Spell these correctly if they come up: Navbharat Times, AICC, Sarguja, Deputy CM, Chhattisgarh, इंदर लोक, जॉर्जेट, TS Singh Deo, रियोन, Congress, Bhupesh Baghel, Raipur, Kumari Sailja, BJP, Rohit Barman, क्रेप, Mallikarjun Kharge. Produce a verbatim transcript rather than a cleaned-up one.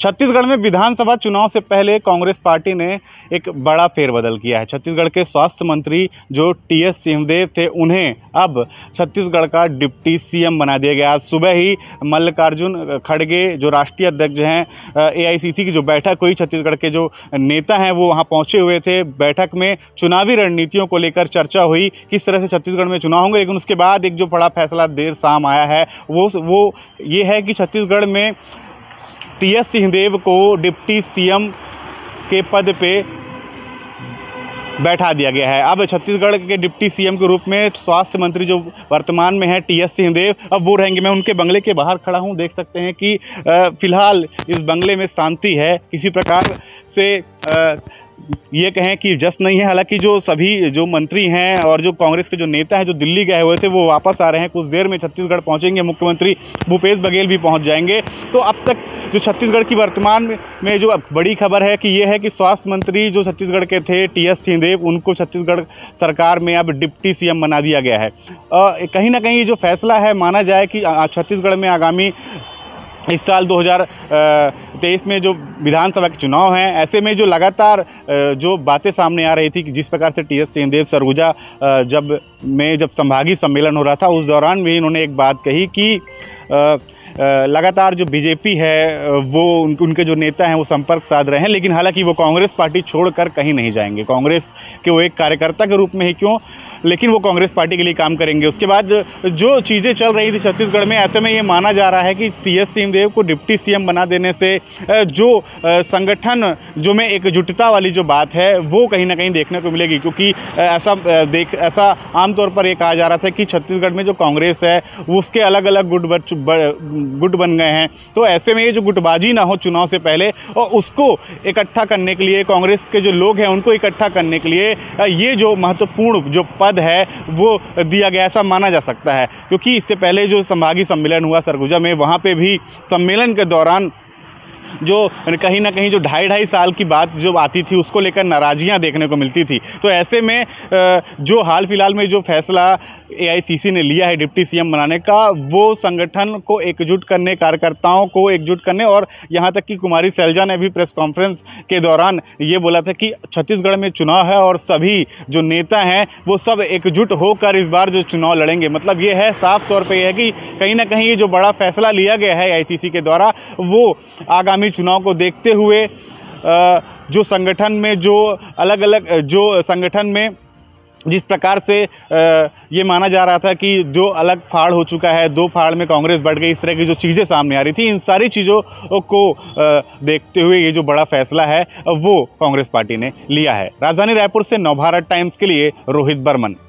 छत्तीसगढ़ में विधानसभा चुनाव से पहले कांग्रेस पार्टी ने एक बड़ा फेरबदल किया है। छत्तीसगढ़ के स्वास्थ्य मंत्री जो टीएस सिंहदेव थे, उन्हें अब छत्तीसगढ़ का डिप्टी सीएम बना दिया गया। आज सुबह ही मल्लिकार्जुन खड़गे जो राष्ट्रीय अध्यक्ष हैं एआईसीसी की जो बैठक हुई, छत्तीसगढ़ के जो नेता हैं वो वहाँ पहुँचे हुए थे। बैठक में चुनावी रणनीतियों को लेकर चर्चा हुई, किस तरह से छत्तीसगढ़ में चुनाव होंगे। लेकिन उसके बाद एक जो बड़ा फैसला देर शाम आया है वो वो ये है कि छत्तीसगढ़ में टीएस सिंहदेव को डिप्टी सीएम के पद पे बैठा दिया गया है। अब छत्तीसगढ़ के डिप्टी सीएम के रूप में स्वास्थ्य मंत्री जो वर्तमान में है टीएस सिंहदेव, अब वो रहेंगे। मैं उनके बंगले के बाहर खड़ा हूं, देख सकते हैं कि फिलहाल इस बंगले में शांति है, किसी प्रकार से आ, ये कहें कि जश्न नहीं है। हालांकि जो सभी जो मंत्री हैं और जो कांग्रेस के जो नेता हैं जो दिल्ली गए हुए थे वो वापस आ रहे हैं, कुछ देर में छत्तीसगढ़ पहुंचेंगे, मुख्यमंत्री भूपेश बघेल भी पहुंच जाएंगे। तो अब तक जो छत्तीसगढ़ की वर्तमान में जो बड़ी खबर है कि ये है कि स्वास्थ्य मंत्री जो छत्तीसगढ़ के थे टीएस सिंहदेव, उनको छत्तीसगढ़ सरकार में अब डिप्टी सीएम बना दिया गया है। कहीं ना कहीं जो फैसला है, माना जाए कि छत्तीसगढ़ में आगामी इस साल दो हज़ार तेईस में जो विधानसभा के चुनाव हैं, ऐसे में जो लगातार जो बातें सामने आ रही थी कि जिस प्रकार से टीएस सिंहदेव सरगुजा जब में जब संभागीय सम्मेलन हो रहा था उस दौरान भी इन्होंने एक बात कही कि आ, लगातार जो बीजेपी है वो उन, उनके जो नेता हैं वो संपर्क साध रहे हैं, लेकिन हालांकि वो कांग्रेस पार्टी छोड़कर कहीं नहीं जाएंगे। कांग्रेस के वो एक कार्यकर्ता के रूप में ही क्यों, लेकिन वो कांग्रेस पार्टी के लिए काम करेंगे। उसके बाद जो चीज़ें चल रही थी छत्तीसगढ़ में, ऐसे में ये माना जा रहा है कि टीएस सिंहदेव को डिप्टी सीएम बना देने से जो संगठन जो में एकजुटता वाली जो बात है वो कहीं ना कहीं देखने को मिलेगी, क्योंकि ऐसा देख ऐसा आमतौर पर ये कहा जा रहा था कि छत्तीसगढ़ में जो कांग्रेस है वो उसके अलग अलग गुट गुट बन गए हैं। तो ऐसे में ये जो गुटबाजी ना हो चुनाव से पहले, और उसको इकट्ठा करने के लिए कांग्रेस के जो लोग हैं उनको इकट्ठा करने के लिए ये जो महत्वपूर्ण जो पद है वो दिया गया, ऐसा माना जा सकता है। क्योंकि इससे पहले जो संभागीय सम्मेलन हुआ सरगुजा में, वहाँ पे भी सम्मेलन के दौरान जो कहीं ना कहीं जो ढाई ढाई साल की बात जो आती थी उसको लेकर नाराज़गियाँ देखने को मिलती थी। तो ऐसे में जो हाल फिलहाल में जो फैसला एआईसीसी ने लिया है डिप्टी सीएम बनाने का, वो संगठन को एकजुट करने, कार्यकर्ताओं को एकजुट करने, और यहाँ तक कि कुमारी सैलजा ने भी प्रेस कॉन्फ्रेंस के दौरान ये बोला था कि छत्तीसगढ़ में चुनाव है और सभी जो नेता हैं वो सब एकजुट होकर इस बार जो चुनाव लड़ेंगे। मतलब ये है, साफ तौर पर यह है कि कहीं ना कहीं ये जो बड़ा फैसला लिया गया है एआईसीसी के द्वारा वो आगामी चुनाव को देखते हुए जो संगठन में जो अलग अलग जो संगठन में जिस प्रकार से ये माना जा रहा था कि जो अलग फाड़ हो चुका है, दो फाड़ में कांग्रेस बढ़ गई, इस तरह की जो चीज़ें सामने आ रही थी, इन सारी चीज़ों को देखते हुए ये जो बड़ा फैसला है वो कांग्रेस पार्टी ने लिया है। राजधानी रायपुर से नवभारत टाइम्स के लिए रोहित बर्मन।